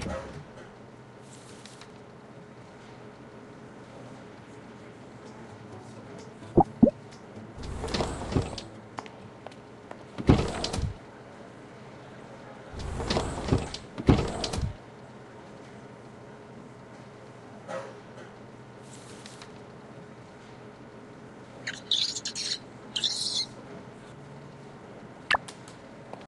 All right.